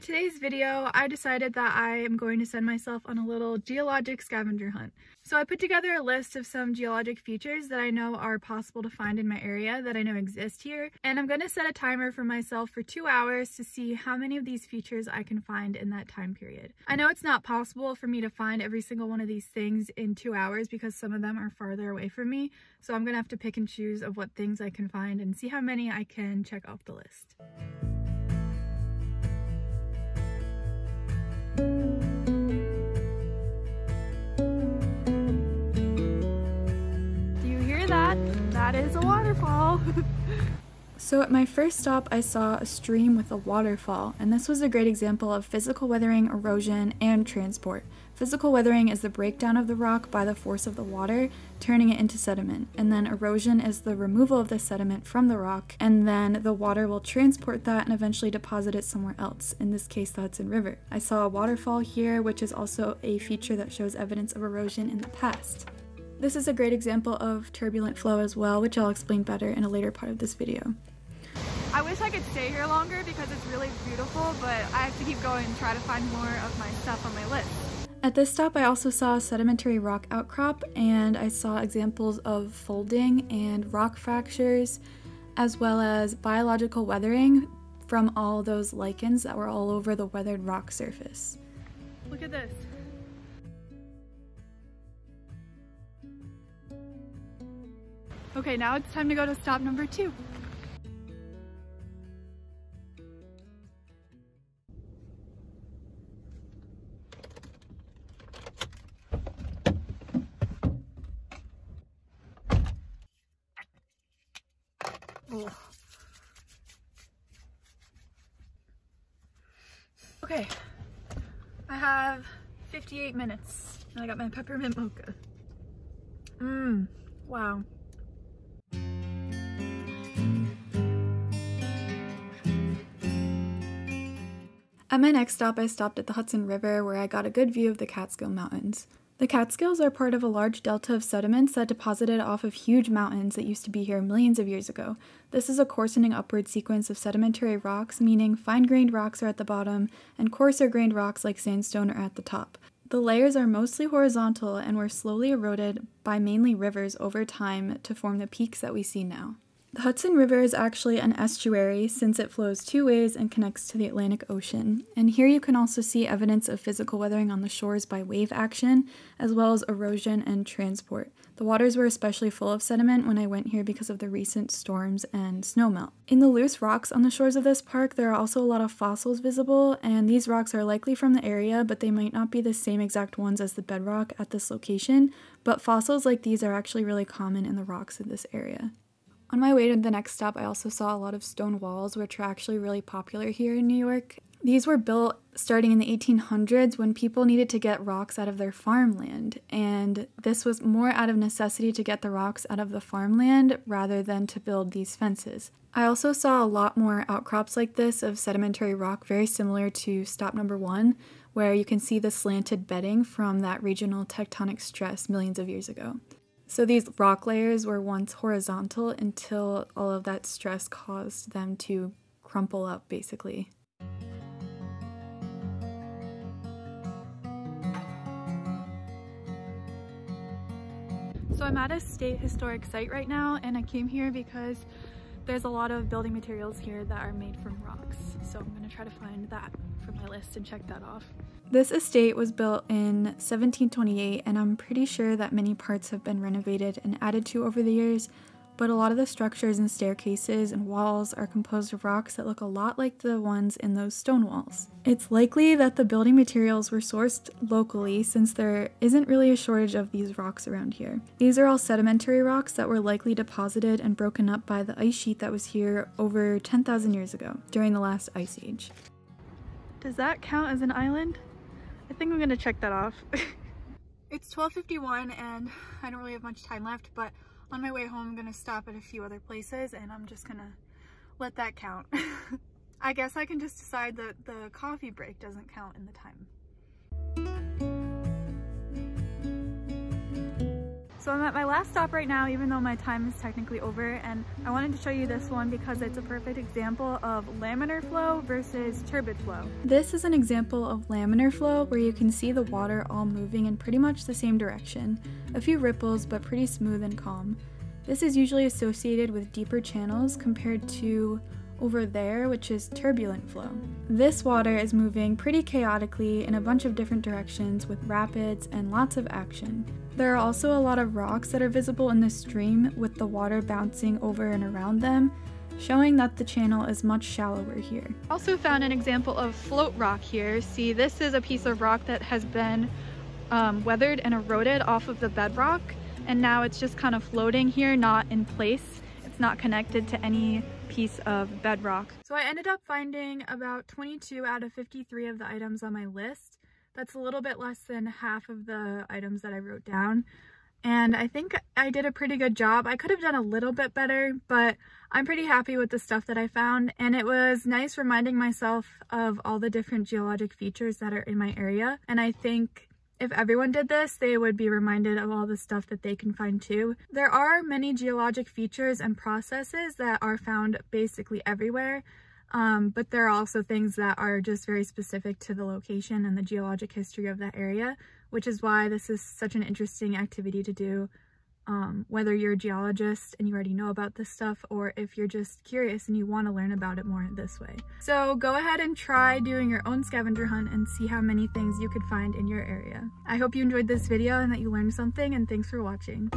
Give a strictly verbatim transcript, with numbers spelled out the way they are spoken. for today's video, I decided that I am going to send myself on a little geologic scavenger hunt. So I put together a list of some geologic features that I know are possible to find in my area, that I know exist here, and I'm going to set a timer for myself for two hours to see how many of these features I can find in that time period. I know it's not possible for me to find every single one of these things in two hours because some of them are farther away from me, so I'm going to have to pick and choose of what things I can find and see how many I can check off the list. That, that is a waterfall. So at my first stop, I saw a stream with a waterfall, and this was a great example of physical weathering, erosion, and transport. Physical weathering is the breakdown of the rock by the force of the water, turning it into sediment, and then erosion is the removal of the sediment from the rock, and then the water will transport that and eventually deposit it somewhere else, in this case the Hudson River. I saw a waterfall here, which is also a feature that shows evidence of erosion in the past. This is a great example of turbulent flow as well, which I'll explain better in a later part of this video. I wish I could stay here longer because it's really beautiful, but I have to keep going and try to find more of my stuff on my list. At this stop, I also saw a sedimentary rock outcrop, and I saw examples of folding and rock fractures, as well as biological weathering from all those lichens that were all over the weathered rock surface. Look at this. Okay, now it's time to go to stop number two. Ugh. Okay, I have fifty-eight minutes and I got my peppermint mocha. Mmm, wow. At my next stop, I stopped at the Hudson River, where I got a good view of the Catskill Mountains. The Catskills are part of a large delta of sediments that deposited off of huge mountains that used to be here millions of years ago. This is a coarsening upward sequence of sedimentary rocks, meaning fine-grained rocks are at the bottom, and coarser-grained rocks like sandstone are at the top. The layers are mostly horizontal and were slowly eroded by mainly rivers over time to form the peaks that we see now. The Hudson River is actually an estuary since it flows two ways and connects to the Atlantic Ocean, and here you can also see evidence of physical weathering on the shores by wave action, as well as erosion and transport. The waters were especially full of sediment when I went here because of the recent storms and snowmelt. In the loose rocks on the shores of this park, there are also a lot of fossils visible, and these rocks are likely from the area, but they might not be the same exact ones as the bedrock at this location, but fossils like these are actually really common in the rocks of this area. On my way to the next stop, I also saw a lot of stone walls, which are actually really popular here in New York. These were built starting in the eighteen hundreds when people needed to get rocks out of their farmland, and this was more out of necessity to get the rocks out of the farmland rather than to build these fences. I also saw a lot more outcrops like this of sedimentary rock, very similar to stop number one, where you can see the slanted bedding from that regional tectonic stress millions of years ago. So these rock layers were once horizontal until all of that stress caused them to crumple up, basically. So I'm at a state historic site right now, and I came here because there's a lot of building materials here that are made from rocks. So I'm gonna try to find that for my list and check that off. This estate was built in seventeen twenty-eight, and I'm pretty sure that many parts have been renovated and added to over the years, but a lot of the structures and staircases and walls are composed of rocks that look a lot like the ones in those stone walls. It's likely that the building materials were sourced locally since there isn't really a shortage of these rocks around here. These are all sedimentary rocks that were likely deposited and broken up by the ice sheet that was here over ten thousand years ago, during the last ice age. Does that count as an island? I think I'm going to check that off. It's twelve fifty-one and I don't really have much time left, but on my way home I'm going to stop at a few other places and I'm just going to let that count. I guess I can just decide that the coffee break doesn't count in the time. So I'm at my last stop right now, even though my time is technically over, and I wanted to show you this one because it's a perfect example of laminar flow versus turbid flow. This is an example of laminar flow where you can see the water all moving in pretty much the same direction, a few ripples but pretty smooth and calm. This is usually associated with deeper channels compared to over there, which is turbulent flow. This water is moving pretty chaotically in a bunch of different directions with rapids and lots of action. There are also a lot of rocks that are visible in the stream with the water bouncing over and around them, showing that the channel is much shallower here. Also found an example of float rock here. See, this is a piece of rock that has been um, weathered and eroded off of the bedrock, and now it's just kind of floating here, not in place. It's not connected to any piece of bedrock. So I ended up finding about twenty-two out of fifty-three of the items on my list. That's a little bit less than half of the items that I wrote down, and I think I did a pretty good job. I could have done a little bit better, but I'm pretty happy with the stuff that I found, and it was nice reminding myself of all the different geologic features that are in my area. And I think if everyone did this, they would be reminded of all the stuff that they can find too. There are many geologic features and processes that are found basically everywhere, um, but there are also things that are just very specific to the location and the geologic history of that area, which is why this is such an interesting activity to do, um, whether you're a geologist and you already know about this stuff, or if you're just curious and you want to learn about it more this way. So go ahead and try doing your own scavenger hunt and see how many things you could find in your area. I hope you enjoyed this video and that you learned something, and thanks for watching.